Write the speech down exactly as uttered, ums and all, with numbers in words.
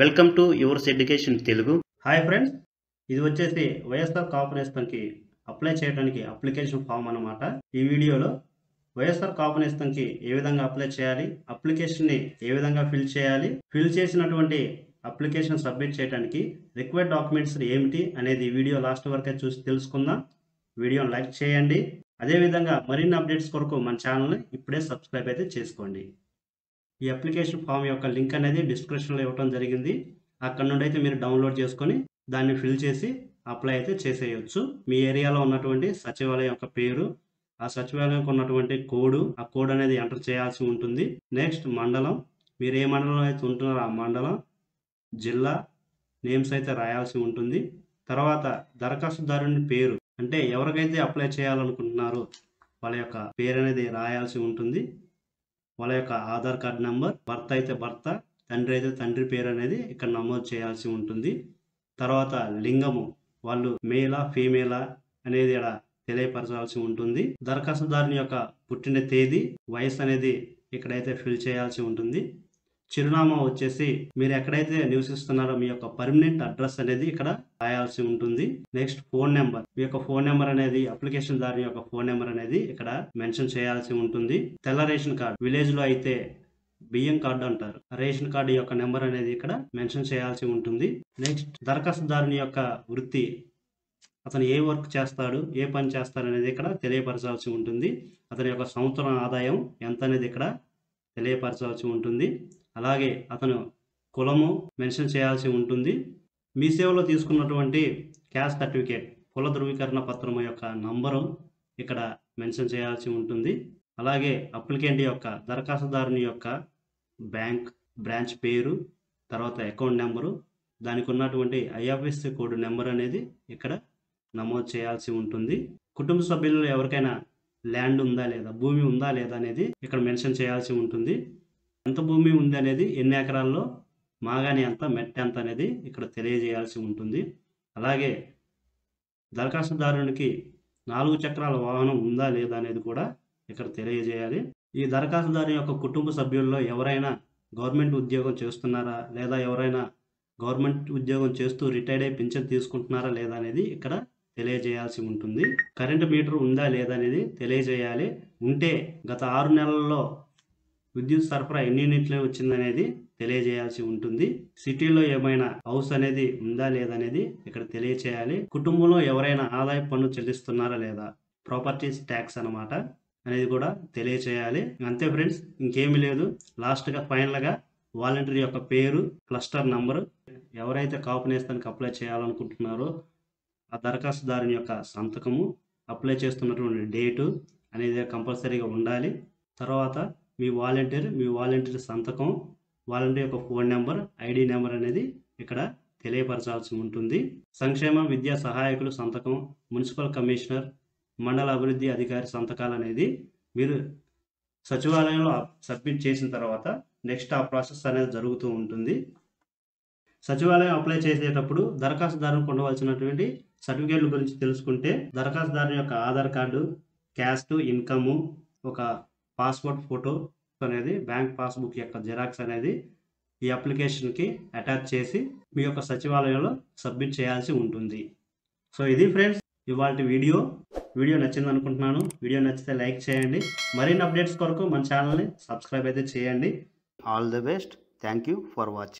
Welcome to yours education Telugu. Hi friends, ఇది వచ్చేసి వైఎస్ఆర్ కాపు నేస్తం కి అప్లై చేయడానికి అప్లికేషన్ ఫామ్ అన్నమాట। ఈ వీడియోలో వైఎస్ఆర్ కాపు నేస్తం కి ఏ విధంగా అప్లై చేయాలి, అప్లికేషన్ ని ఏ విధంగా ఫిల్ చేయాలి, ఫిల్ చేసినటువంటి అప్లికేషన్ సబ్మిట్ చేయడానికి రిక్వైర్డ్ డాక్యుమెంట్స్ ఏంటి అనేది వీడియో లాస్ట్ వరకు చూసి తెలుసుకుందాం। వీడియోని లైక్ చేయండి, అదే విధంగా మరిన్ని అప్డేట్స్ కొరకు మన ఛానల్ ని ఇప్పుడే సబ్స్క్రైబ్ అయితే చేసుకోండి। ఈ అప్లికేషన్ ఫామ్ యొక్క లింక్ అనేది డిస్క్రిప్షన్ లో ఇవ్వడం జరిగింది, అక్కడ నుండి అయితే మీరు డౌన్లోడ్ చేసుకొని దాన్ని ఫిల్ చేసి అప్లై అయితే చేసేయచ్చు। మీ ఏరియాలో ఉన్నటువంటి సచివాలయం యొక్క పేరు, ఆ సచివాలయంకి ఉన్నటువంటి కోడ్, ఆ కోడ్ అనేది ఎంటర్ చేయాల్సి ఉంటుంది। నెక్స్ట్ మండలం, మీరు ఏ మండలంలో అయితే ఉంటున్నారో ఆ మండలం, జిల్లా నేమ్స్ అయితే రాయాల్సి ఉంటుంది। తర్వాత దరఖాస్తుదారుని పేరు, అంటే ఎవరికైతే అప్లై చేయాలనుకుంటున్నారో వాళ్ళ యొక్క పేరు అనేది రాయాల్సి ఉంటుంది। వాళ్ళ యొక్క ఆధార్ కార్డు నెంబర్, భర్త అయితే భర్త, తండ్రి అయితే తండ్రి పేరు అనేది ఇక్కడ నమోదు చేయాల్సి ఉంటుంది। తర్వాత లింగము, వాళ్ళు మేలా ఫీమేలా అనేది ఇక్కడ తెలియపరచాల్సి ఉంటుంది। దరఖాస్తుదారుని యొక్క పుట్టిన తేదీ, వయసు అనేది ఇక్కడైతే ఫిల్ చేయాల్సి ఉంటుంది। చిరునామా వచ్చేసి మీరు ఎక్కడైతే నివసిస్తున్నారో మీ యొక్క పర్మనెంట్ అడ్రస్ అనేది ఇక్కడ రాయాల్సి ఉంటుంది। నెక్స్ట్ ఫోన్ నెంబర్, మీ యొక్క ఫోన్ నెంబర్ అనేది అప్లికేషన్ దారుని యొక్క ఫోన్ నెంబర్ అనేది ఇక్కడ మెన్షన్ చేయాల్సి ఉంటుంది। తెల్ల రేషన్ కార్డు, విలేజ్ లో అయితే బియ్యం కార్డు అంటారు, రేషన్ కార్డు యొక్క నెంబర్ అనేది ఇక్కడ మెన్షన్ చేయాల్సి ఉంటుంది। నెక్స్ట్ దరఖాస్తుదారుని యొక్క వృత్తి, అతను ఏ వర్క్ చేస్తాడు, ఏ పని చేస్తాడు అనేది ఇక్కడ తెలియపరచాల్సి ఉంటుంది। అతని యొక్క సంవత్సరం ఆదాయం ఎంత అనేది ఇక్కడ తెలియపరచాల్సి ఉంటుంది। అలాగే అతను కులము మెన్షన్ చేయాల్సి ఉంటుంది। మీ సేవలో తీసుకున్నటువంటి క్యాస్ట్ సర్టిఫికేట్, కుల ధృవీకరణ పత్రం యొక్క నంబరు ఇక్కడ మెన్షన్ చేయాల్సి ఉంటుంది। అలాగే అప్లికెంట్ యొక్క, దరఖాస్తుదారుని యొక్క బ్యాంక్ బ్రాంచ్ పేరు, తర్వాత అకౌంట్ నెంబరు, దానికి ఉన్నటువంటి ఐఎఫ్ఎస్సి కోడ్ నెంబర్ అనేది ఇక్కడ నమోదు చేయాల్సి ఉంటుంది। కుటుంబ సభ్యుల్లో ఎవరికైనా ల్యాండ్ ఉందా లేదా, భూమి ఉందా లేదా అనేది ఇక్కడ మెన్షన్ చేయాల్సి ఉంటుంది। ఎంత భూమి ఉంది అనేది, ఎన్ని ఎకరాల్లో, మాగాని ఎంత, మెట్ట ఎంత అనేది ఇక్కడ తెలియజేయాల్సి ఉంటుంది। అలాగే దరఖాస్తుదారునికి నాలుగు చక్రాల వాహనం ఉందా లేదా అనేది కూడా ఇక్కడ తెలియజేయాలి। ఈ దరఖాస్తుదారు యొక్క కుటుంబ సభ్యుల్లో ఎవరైనా గవర్నమెంట్ ఉద్యోగం చేస్తున్నారా లేదా, ఎవరైనా గవర్నమెంట్ ఉద్యోగం చేస్తూ రిటైర్డ్ అయ్యి పింఛన్ తీసుకుంటున్నారా లేదా అనేది ఇక్కడ తెలియజేయాల్సి ఉంటుంది। కరెంటు మీటర్ ఉందా లేదా అనేది తెలియజేయాలి। ఉంటే గత ఆరు నెలల్లో విద్యుత్ సరఫరా ఎన్ని యూనిట్లు వచ్చిందనేది తెలియజేయాల్సి ఉంటుంది। సిటీలో ఏమైనా హౌస్ అనేది ఉందా లేదనేది ఇక్కడ తెలియజేయాలి। కుటుంబంలో ఎవరైనా ఆదాయ పన్ను చెల్లిస్తున్నారా లేదా, ప్రాపర్టీస్ ట్యాక్స్ అన్నమాట అనేది కూడా తెలియజేయాలి। అంతే ఫ్రెండ్స్, ఇంకేమీ లేదు। లాస్ట్గా ఫైనల్గా వాలంటీర్ యొక్క పేరు, క్లస్టర్ నంబరు, ఎవరైతే కాపు నేస్తానికి అప్లై చేయాలనుకుంటున్నారో ఆ దరఖాస్తుదారుని యొక్క సంతకము, అప్లై చేస్తున్నటువంటి డేటు అనేది కంపల్సరీగా ఉండాలి। తర్వాత మీ వాలంటీర్, మీ వాలంటీర్ సంతకం, వాలంటీర్ యొక్క ఫోన్ నెంబర్, ఐడి నెంబర్ అనేది ఇక్కడ తెలియపరచాల్సి ఉంటుంది। సంక్షేమ విద్యా సహాయకులు సంతకం, మున్సిపల్ కమిషనర్, మండల అభివృద్ధి అధికారి సంతకాలు అనేది మీరు సచివాలయంలో సబ్మిట్ చేసిన తర్వాత నెక్స్ట్ ఆ ప్రాసెస్ అనేది జరుగుతూ ఉంటుంది। సచివాలయం అప్లై చేసేటప్పుడు దరఖాస్తుదారునికి ఉండవలసినటువంటి సర్టిఫికేట్ల గురించి తెలుసుకుంటే, దరఖాస్తుదారుని యొక్క ఆధార్ కార్డు, క్యాస్ట్, ఇన్కము, ఒక పాస్పోర్ట్ ఫోటో అనేది, బ్యాంక్ పాస్బుక్ యొక్క జిరాక్స్ అనేది ఈ అప్లికేషన్కి అటాచ్ చేసి మీ యొక్క సచివాలయంలో సబ్మిట్ చేయాల్సి ఉంటుంది। సో ఇది ఫ్రెండ్స్ ఇవాళ వీడియో వీడియో నచ్చింది అనుకుంటున్నాను। వీడియో నచ్చితే లైక్ చేయండి, మరిన్ని అప్డేట్స్ కొరకు మన ఛానల్ని సబ్స్క్రైబ్ అయితే చేయండి। All the best, thank you for watching.